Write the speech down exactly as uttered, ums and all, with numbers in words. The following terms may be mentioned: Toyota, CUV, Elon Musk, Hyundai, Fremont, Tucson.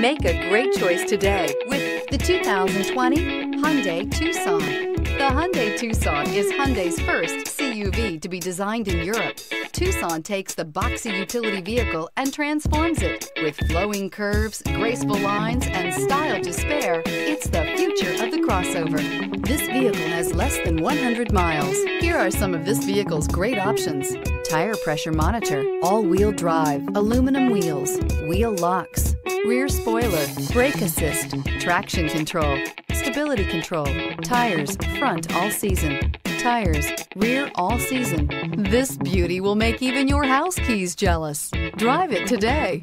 Make a great choice today with the two thousand twenty Hyundai Tucson. The Hyundai Tucson is Hyundai's first C U V to be designed in Europe. Tucson takes the boxy utility vehicle and transforms it. With flowing curves, graceful lines, and style to spare, it's the future of the crossover. This vehicle has less than one hundred miles. Here are some of this vehicle's great options: tire pressure monitor, all-wheel drive, aluminum wheels, wheel locks, rear spoiler, brake assist, traction control, stability control, tires front all season, tires rear all season. This beauty will make even your house keys jealous. Drive it today.